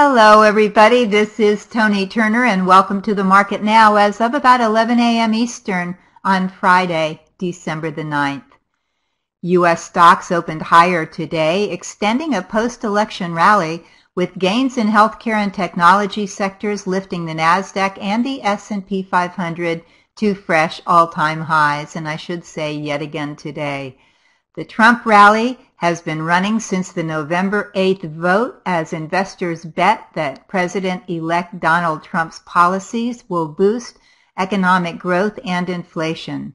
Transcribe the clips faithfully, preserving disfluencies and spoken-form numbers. Hello everybody, this is Toni Turner and welcome to the market now as of about eleven A M Eastern on Friday, December the ninth. U S stocks opened higher today, extending a post-election rally with gains in healthcare and technology sectors lifting the NASDAQ and the S and P five hundred to fresh all-time highs, and I should say yet again today. The Trump rally has been running since the November eighth vote as investors bet that President-elect Donald Trump's policies will boost economic growth and inflation.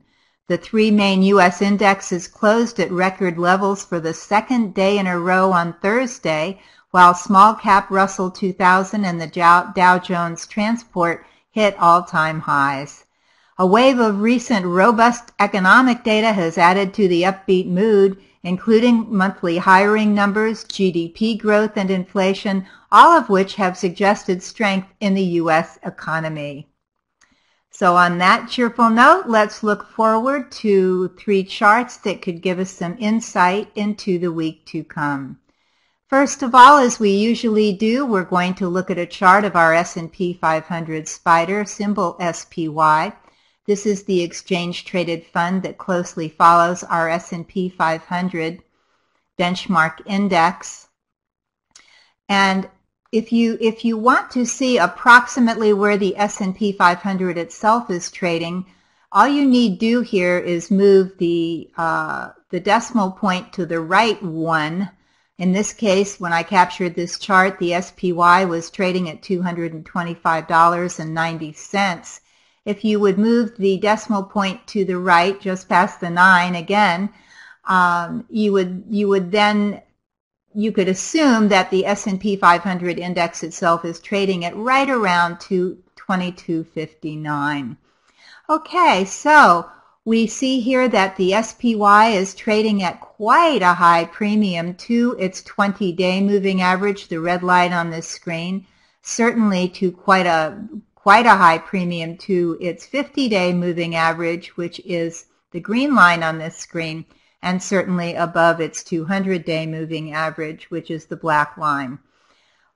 The three main U S indexes closed at record levels for the second day in a row on Thursday, while small-cap Russell two thousand and the Dow Jones Transport hit all-time highs. A wave of recent robust economic data has added to the upbeat mood, including monthly hiring numbers, G D P growth, and inflation, all of which have suggested strength in the U S economy. So on that cheerful note, let's look forward to three charts that could give us some insight into the week to come. First of all, as we usually do, we're going to look at a chart of our S and P five hundred spider, symbol S P Y. This is the exchange-traded fund that closely follows our S and P five hundred benchmark index. And if you, if you want to see approximately where the S and P five hundred itself is trading, all you need do here is move the, uh, the decimal point to the right one. In this case, when I captured this chart, the S P Y was trading at two hundred twenty-five dollars and ninety cents. If you would move the decimal point to the right, just past the nine again, um, you would you would then you could assume that the S and P five hundred index itself is trading at right around two twenty-two fifty-nine. Okay, so we see here that the S P Y is trading at quite a high premium to its twenty-day moving average, the red line on this screen, certainly to quite a quite a high premium to its fifty-day moving average, which is the green line on this screen, and certainly above its two hundred-day moving average, which is the black line.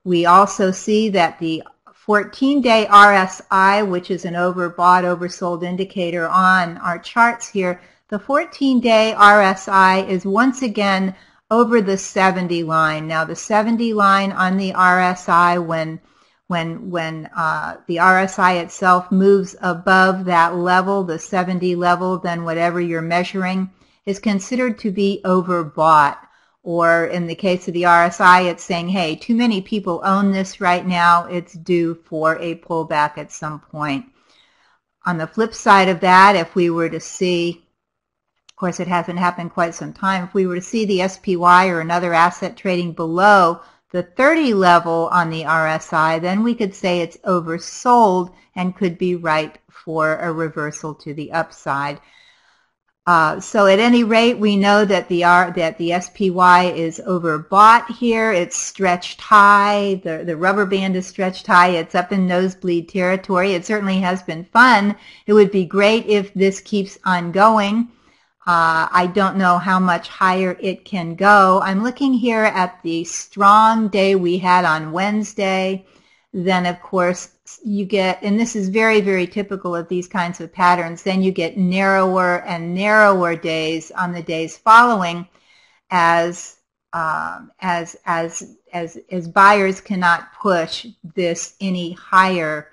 We also see that the fourteen-day R S I, which is an overbought, oversold indicator on our charts here, the fourteen-day R S I is once again over the seventy line. Now, the seventy line on the R S I, when When, when uh, the R S I itself moves above that level, the seventy level, then whatever you're measuring is considered to be overbought. Or in the case of the R S I, it's saying, hey, too many people own this right now. It's due for a pullback at some point. On the flip side of that, if we were to see, of course it hasn't happened quite some time, if we were to see the S P Y or another asset trading below the thirty level on the R S I, then we could say it's oversold and could be ripe for a reversal to the upside. Uh, so at any rate, we know that the R, that the S P Y is overbought here. It's stretched high. The, the rubber band is stretched high. It's up in nosebleed territory. It certainly has been fun. It would be great if this keeps on going. Uh, I don't know how much higher it can go. I'm looking here at the strong day we had on Wednesday. Then, of course, you get, and this is very, very typical of these kinds of patterns, then you get narrower and narrower days on the days following as um, as, as, as, as buyers cannot push this any higher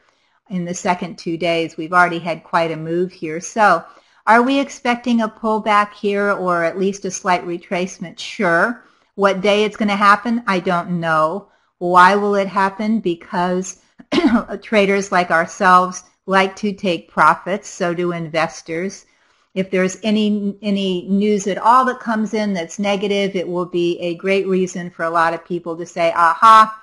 in the second two days. We've already had quite a move here. So, are we expecting a pullback here or at least a slight retracement? Sure. What day it's going to happen? I don't know. Why will it happen? Because traders like ourselves like to take profits, so do investors. If there's any, any news at all that comes in that's negative, it will be a great reason for a lot of people to say, aha,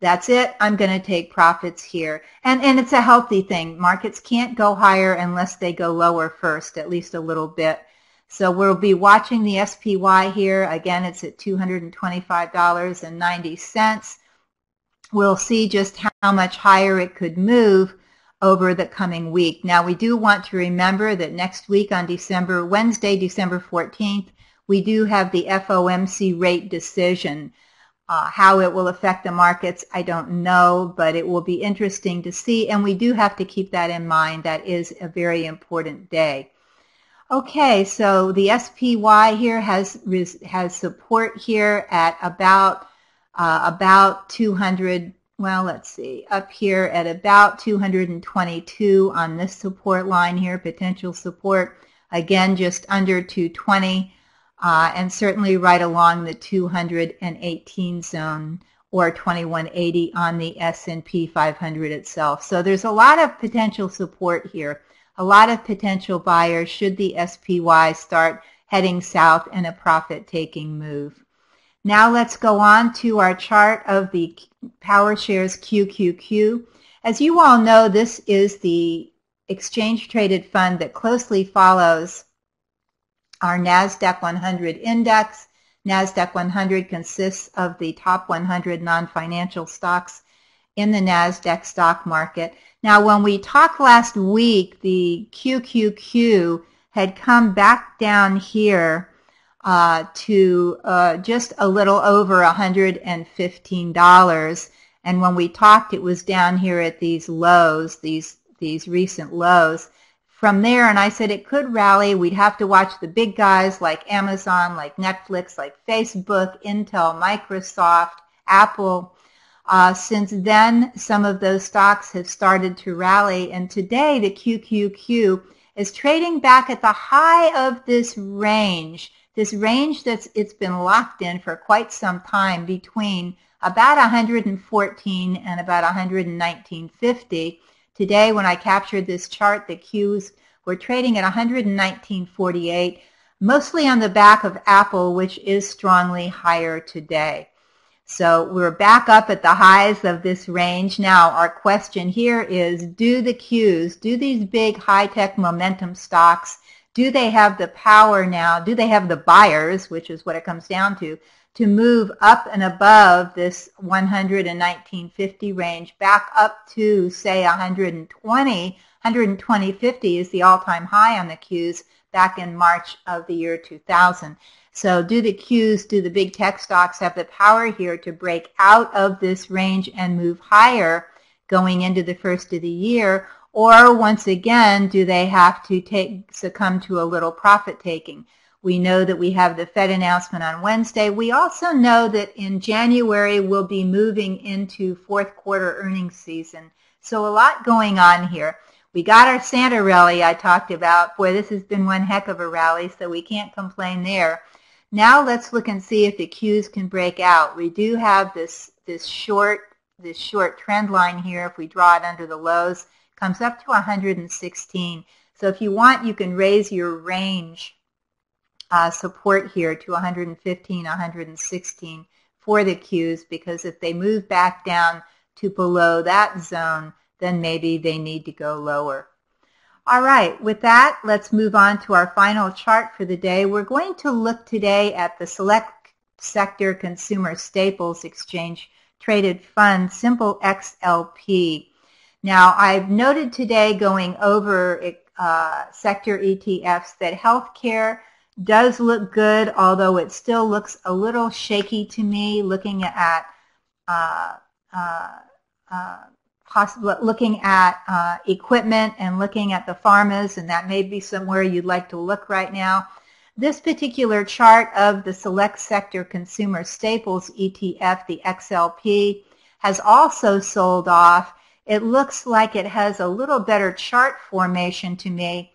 that's it, I'm going to take profits here. And, and it's a healthy thing. Markets can't go higher unless they go lower first, at least a little bit. So we'll be watching the S P Y here. Again, it's at two hundred twenty-five dollars and ninety cents. We'll see just how much higher it could move over the coming week. Now, we do want to remember that next week on December, Wednesday, December fourteenth, we do have the F O M C rate decision. Uh, how it will affect the markets, I don't know, but it will be interesting to see, and we do have to keep that in mind. That is a very important day. Okay, so the S P Y here has has support here at about uh, about two hundred. Well, let's see, up here at about two hundred twenty-two on this support line here, potential support. Again, just under two twenty. Uh, and certainly right along the two hundred eighteen zone or twenty-one eighty on the S and P five hundred itself. So there's a lot of potential support here, a lot of potential buyers should the S P Y start heading south in a profit-taking move. Now let's go on to our chart of the PowerShares Q Q Q. As you all know, this is the exchange-traded fund that closely follows our NASDAQ one hundred index. NASDAQ one hundred consists of the top one hundred non-financial stocks in the NASDAQ stock market. Now, when we talked last week, the Q Q Q had come back down here uh, to uh, just a little over one hundred fifteen dollars. And when we talked, it was down here at these lows, these, these recent lows. From there, and I said it could rally, we'd have to watch the big guys like Amazon, like Netflix, like Facebook, Intel, Microsoft, Apple. Uh, since then, some of those stocks have started to rally, and today the Q Q Q is trading back at the high of this range, this range that's it's been locked in for quite some time between about one hundred fourteen and about one hundred nineteen fifty. Today, when I captured this chart, the Qs were trading at one hundred nineteen forty-eight, mostly on the back of Apple, which is strongly higher today. So we're back up at the highs of this range. Now, our question here is, do the Qs, do these big high-tech momentum stocks, do they have the power now, do they have the buyers, which is what it comes down to, to move up and above this one hundred nineteen fifty range, back up to, say, one hundred twenty. one hundred twenty fifty is the all-time high on the Qs back in March of the year two thousand. So do the Qs, do the big tech stocks have the power here to break out of this range and move higher going into the first of the year? Or, once again, do they have to take succumb to a little profit-taking? We know that we have the Fed announcement on Wednesday. We also know that in January we'll be moving into fourth quarter earnings season. So a lot going on here. We got our Santa rally I talked about. Boy, this has been one heck of a rally, so we can't complain there. Now let's look and see if the Qs can break out. We do have this, this, short, this short trend line here. If we draw it under the lows, it comes up to one hundred sixteen. So if you want, you can raise your range Uh, support here to one hundred fifteen, one hundred sixteen for the Qs, because if they move back down to below that zone, then maybe they need to go lower. All right, with that, let's move on to our final chart for the day. We're going to look today at the Select Sector Consumer Staples Exchange Traded Fund, symbol X L P. Now, I've noted today going over uh, sector E T Fs that healthcare does look good, although it still looks a little shaky to me, looking at uh, uh, uh, looking at uh, equipment and looking at the pharmas, and that may be somewhere you'd like to look right now. This particular chart of the Select Sector Consumer Staples E T F, the X L P, has also sold off. It looks like it has a little better chart formation to me.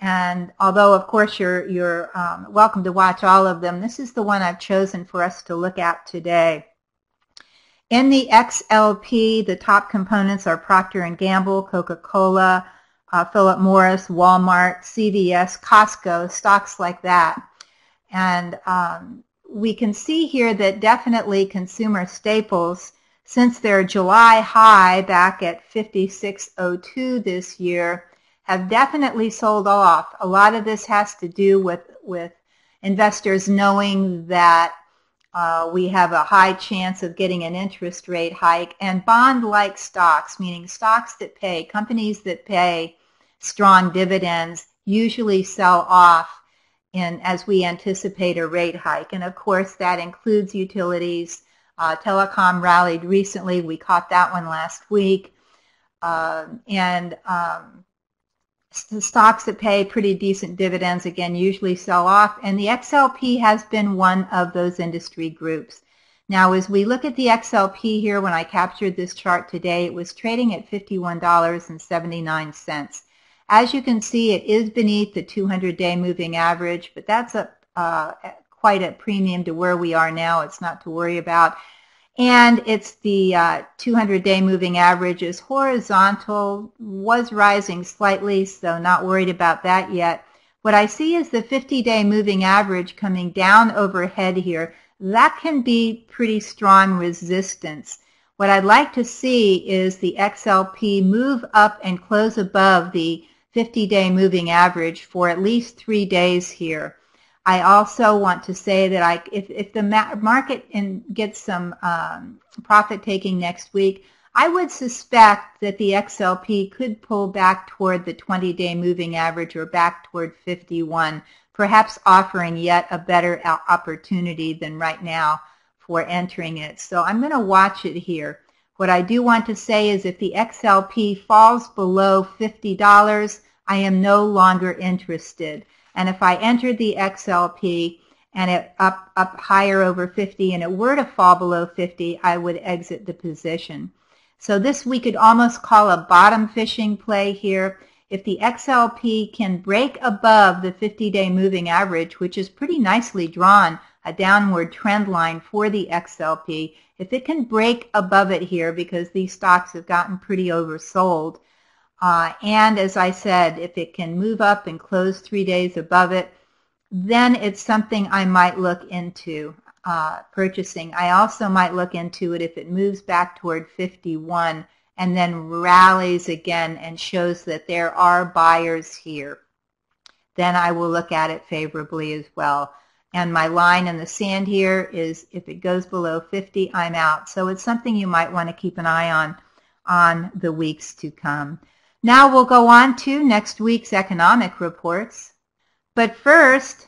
And although, of course, you're, you're um, welcome to watch all of them, this is the one I've chosen for us to look at today. In the X L P, the top components are Procter and Gamble, Coca-Cola, uh, Philip Morris, Walmart, C V S, Costco, stocks like that. And um, we can see here that definitely consumer staples, since their July high back at fifty-six oh two this year, have definitely sold off. A lot of this has to do with, with investors knowing that uh, we have a high chance of getting an interest rate hike, and bond-like stocks, meaning stocks that pay, companies that pay strong dividends usually sell off in, as we anticipate a rate hike. And of course that includes utilities, Uh, telecom rallied recently. We caught that one last week. Uh, and um, stocks that pay pretty decent dividends, again, usually sell off. And the X L P has been one of those industry groups. Now, as we look at the X L P here, when I captured this chart today, it was trading at fifty-one dollars and seventy-nine cents. As you can see, it is beneath the two hundred day moving average, but that's a, uh, quite a premium to where we are now. It's not to worry about. And it's the uh, two hundred day moving average is horizontal, was rising slightly, so not worried about that yet. What I see is the fifty day moving average coming down overhead here. That can be pretty strong resistance. What I'd like to see is the X L P move up and close above the fifty day moving average for at least three days here. I also want to say that I, if, if the market in, gets some um, profit taking next week, I would suspect that the X L P could pull back toward the twenty day moving average or back toward fifty-one, perhaps offering yet a better opportunity than right now for entering it. So I'm going to watch it here. What I do want to say is if the X L P falls below fifty dollars, I am no longer interested. And if I entered the X L P and it up, up higher over fifty and it were to fall below fifty, I would exit the position. So this we could almost call a bottom fishing play here. If the X L P can break above the fifty day moving average, which is pretty nicely drawn, a downward trend line for the X L P, if it can break above it here, because these stocks have gotten pretty oversold, uh, and as I said, if it can move up and close three days above it, then it's something I might look into uh, purchasing. I also might look into it if it moves back toward fifty-one and then rallies again and shows that there are buyers here. Then I will look at it favorably as well. And my line in the sand here is if it goes below fifty, I'm out. So it's something you might want to keep an eye on on the weeks to come. Now we'll go on to next week's economic reports. But first,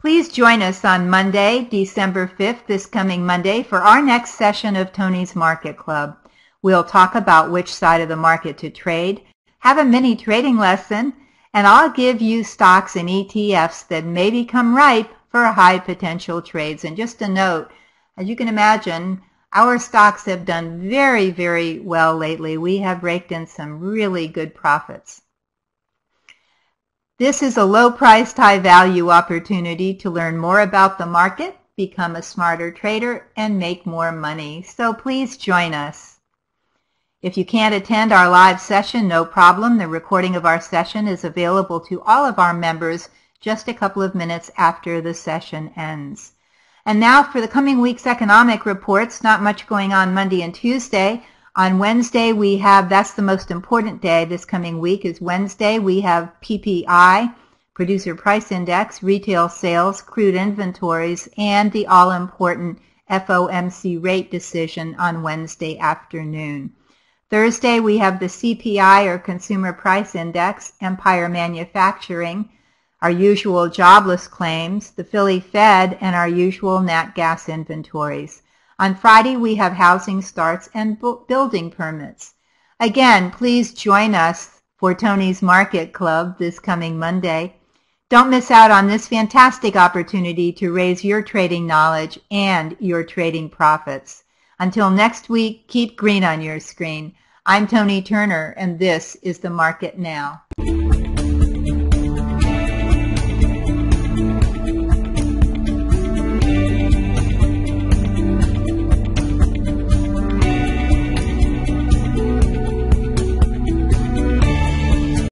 please join us on Monday, December fifth, this coming Monday, for our next session of Toni's Market Club. We'll talk about which side of the market to trade, have a mini trading lesson, and I'll give you stocks and E T Fs that may become ripe for high potential trades. And just a note, as you can imagine, our stocks have done very, very well lately. We have raked in some really good profits. This is a low-priced, high-value opportunity to learn more about the market, become a smarter trader, and make more money. So please join us. If you can't attend our live session, no problem. The recording of our session is available to all of our members just a couple of minutes after the session ends. And now for the coming week's economic reports, not much going on Monday and Tuesday. On Wednesday we have, that's the most important day this coming week is Wednesday, we have P P I, Producer Price Index, Retail Sales, Crude Inventories, and the all-important F O M C rate decision on Wednesday afternoon. Thursday, we have the C P I, or Consumer Price Index, Empire Manufacturing, our usual jobless claims, the Philly Fed, and our usual nat gas inventories. On Friday, we have housing starts and building permits. Again, please join us for Toni's Market Club this coming Monday. Don't miss out on this fantastic opportunity to raise your trading knowledge and your trading profits. Until next week, keep green on your screen. I'm Toni Turner, and this is The Market Now.